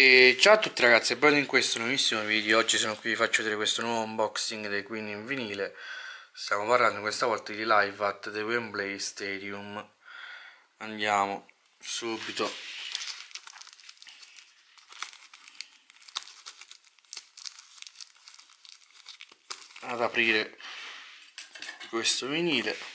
E ciao a tutti ragazzi e ben in questo nuovissimo video. Oggi sono qui, vi faccio vedere questo nuovo unboxing dei Queen in vinile. Stiamo parlando questa volta di Live at the Wembley Stadium. Andiamo subito. Ad aprire questo vinile.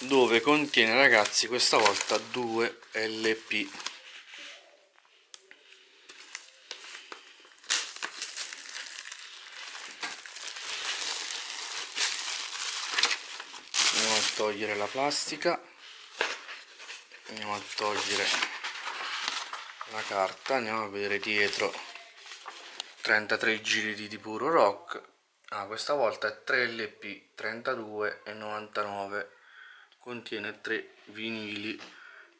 Dove contiene ragazzi questa volta 2 LP. Andiamo a togliere la plastica, andiamo a togliere la carta, andiamo a vedere dietro 33 giri di puro rock. Questa volta è 3 LP 32 e 99, contiene 3 vinili.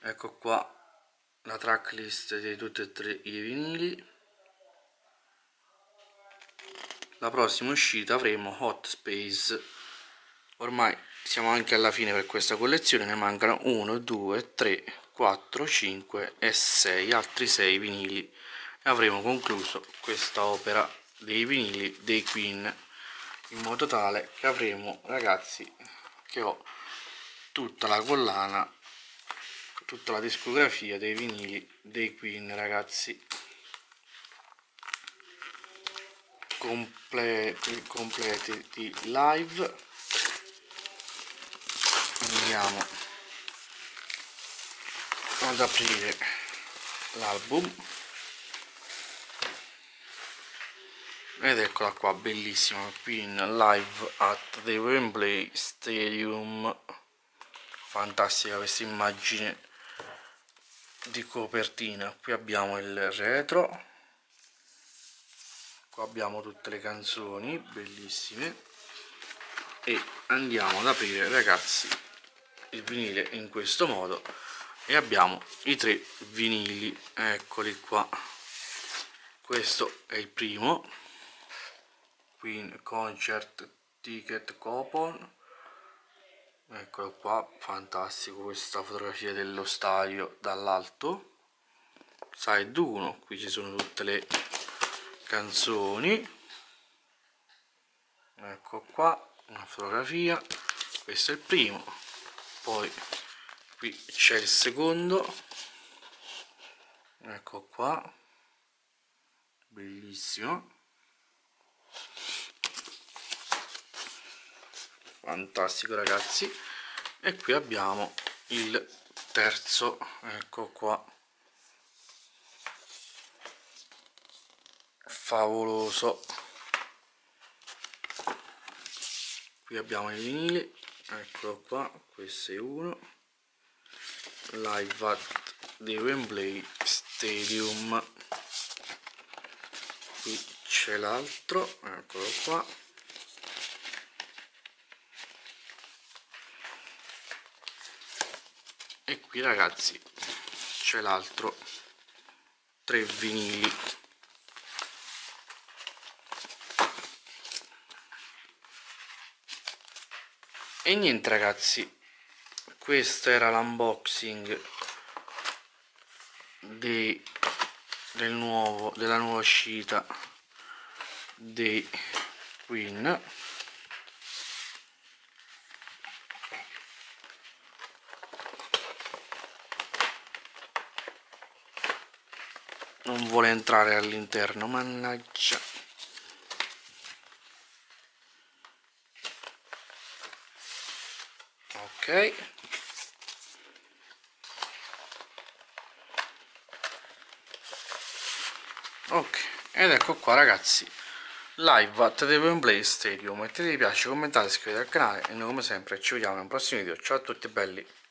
Ecco qua la tracklist di tutti e 3 i vinili. La prossima uscita avremo Hot Space. Ormai siamo anche alla fine per questa collezione, ne mancano 1, 2, 3, 4, 5 e 6, altri 6 vinili e avremo concluso questa opera dei vinili dei Queen, in modo tale che avremo ragazzi che ho tutta la collana, tutta la discografia dei vinili dei Queen ragazzi, completi di Live. Andiamo ad aprire l'album ed eccola qua, bellissima, qui in Live at the Wembley Stadium. Fantastica questa immagine di copertina. Qui abbiamo il retro, qua abbiamo tutte le canzoni bellissime e andiamo ad aprire ragazzi il vinile in questo modo e abbiamo i 3 vinili, eccoli qua. Questo è il primo, Queen Concert Ticket Coupon, eccolo qua, fantastico, questa fotografia dello stadio dall'alto. Side 1, qui ci sono tutte le canzoni, ecco qua una fotografia, questo è il primo. Poi qui c'è il secondo, ecco qua, bellissimo, fantastico ragazzi. E qui abbiamo il terzo, ecco qua, favoloso. Qui abbiamo i vinili, eccolo qua, questo è uno, Live at the Wembley Stadium. Qui c'è l'altro, eccolo qua, e qui ragazzi c'è l'altro, 3 vinili. E niente ragazzi, questo era l'unboxing della nuova uscita dei Queen. Non vuole entrare all'interno, mannaggia. Ok, ed ecco qua ragazzi Live at the Wembley Stadium. Mettete mi piace, commentate, iscrivetevi al canale e noi come sempre ci vediamo in un prossimo video. Ciao a tutti belli.